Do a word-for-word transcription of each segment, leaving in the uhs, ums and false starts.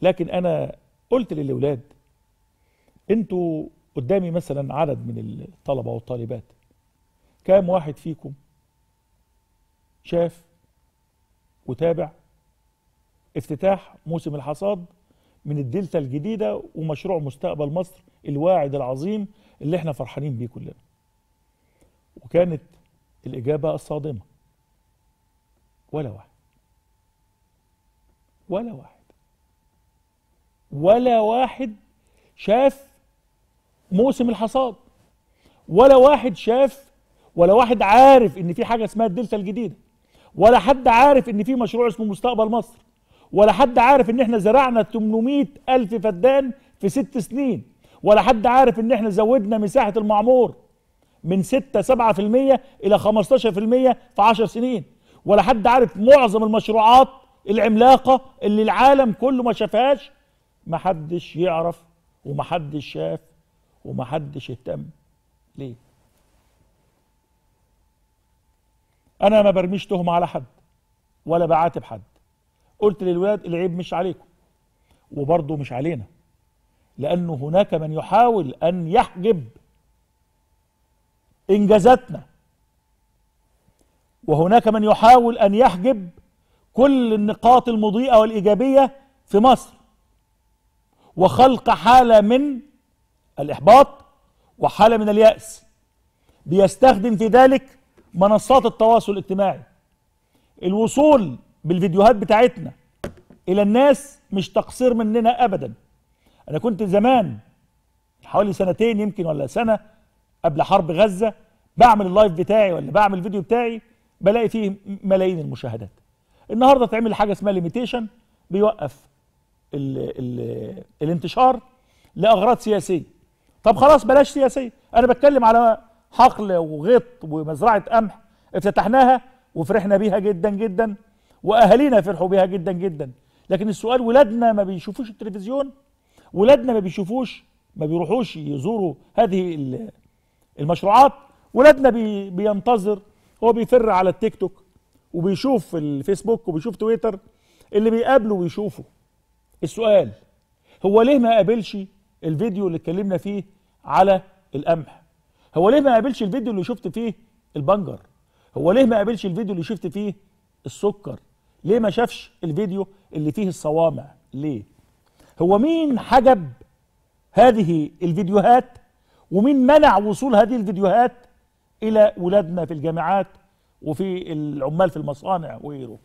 لكن انا قلت للاولاد انتوا قدامي مثلا عدد من الطلبه والطالبات، كام واحد فيكم شاف وتابع افتتاح موسم الحصاد من الدلتا الجديده ومشروع مستقبل مصر الواعد العظيم اللي احنا فرحانين بيه كلنا؟ وكانت الاجابه الصادمه ولا واحد ولا واحد ولا واحد شاف موسم الحصاد، ولا واحد شاف، ولا واحد عارف ان في حاجه اسمها الدلتا الجديده، ولا حد عارف ان في مشروع اسمه مستقبل مصر، ولا حد عارف ان احنا زرعنا ثمانمائة ألف فدان في ست سنين، ولا حد عارف ان احنا زودنا مساحه المعمور من ستة سبعة بالمية الى خمستاشر بالمية في عشر سنين، ولا حد عارف معظم المشروعات العملاقه اللي العالم كله ما شافهاش. محدش يعرف ومحدش شاف ومحدش اهتم. ليه؟ انا ما برميش تهمه على حد ولا بعاتب حد. قلت للولاد العيب مش عليكم وبرضه مش علينا، لانه هناك من يحاول ان يحجب انجازاتنا، وهناك من يحاول ان يحجب كل النقاط المضيئه والايجابيه في مصر، وخلق حاله من الإحباط وحالة من اليأس، بيستخدم في ذلك منصات التواصل الاجتماعي. الوصول بالفيديوهات بتاعتنا إلى الناس مش تقصير مننا أبدا. أنا كنت زمان حوالي سنتين يمكن ولا سنة قبل حرب غزة بعمل اللايف بتاعي ولا بعمل الفيديو بتاعي بلاقي فيه ملايين المشاهدات. النهاردة اتعمل حاجة اسمها ليميتيشن بيوقف ال ال الانتشار لأغراض سياسية. طب خلاص بلاش سياسية، أنا بتكلم على حقل وغيط ومزرعة قمح افتتحناها وفرحنا بيها جدا جدا وأهالينا فرحوا بيها جدا جدا، لكن السؤال ولادنا ما بيشوفوش التلفزيون، ولادنا ما بيشوفوش ما بيروحوش يزوروا هذه المشروعات، ولادنا بي بينتظر، هو بيفر على التيك توك وبيشوف الفيسبوك وبيشوف تويتر اللي بيقابله ويشوفه. السؤال هو ليه ما قابلش الفيديو اللي اتكلمنا فيه على القمح؟ هو ليه ما قابلش الفيديو اللي شفت فيه البنجر؟ هو ليه ما قابلش الفيديو اللي شفت فيه السكر؟ ليه ما شافش الفيديو اللي فيه الصوامع؟ ليه؟ هو مين حجب هذه الفيديوهات ومين منع وصول هذه الفيديوهات إلى ولادنا في الجامعات وفي العمال في المصانع وغيره؟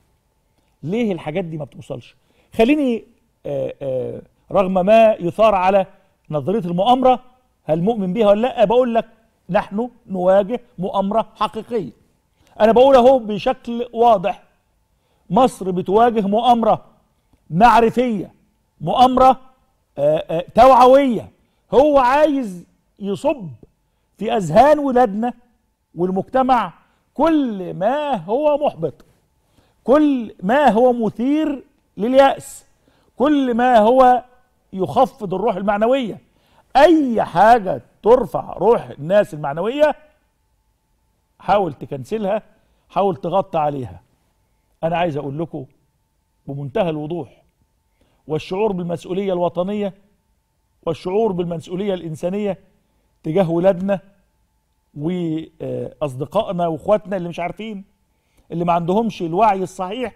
ليه الحاجات دي ما بتوصلش؟ خليني آآ آآ رغم ما يثار على نظرية المؤامرة هل مؤمن بيها ولا لا، بقول لك نحن نواجه مؤامرة حقيقية. أنا بقول أهو بشكل واضح، مصر بتواجه مؤامرة معرفية، مؤامرة آآ آآ توعوية، هو عايز يصب في أذهان ولادنا والمجتمع كل ما هو محبط، كل ما هو مثير لليأس، كل ما هو يخفض الروح المعنوية. أي حاجة ترفع روح الناس المعنوية حاول تكنسلها، حاول تغطي عليها. أنا عايز أقول لكم بمنتهى الوضوح والشعور بالمسؤولية الوطنية والشعور بالمسؤولية الإنسانية تجاه ولادنا وأصدقائنا وإخواتنا اللي مش عارفين، اللي ما عندهمش الوعي الصحيح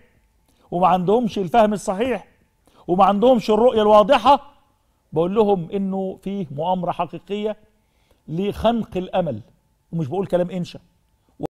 وما عندهمش الفهم الصحيح وما عندهمش الرؤية الواضحة، بقول لهم إنه فيه مؤامرة حقيقية لخنق الأمل، ومش بقول كلام إنشا.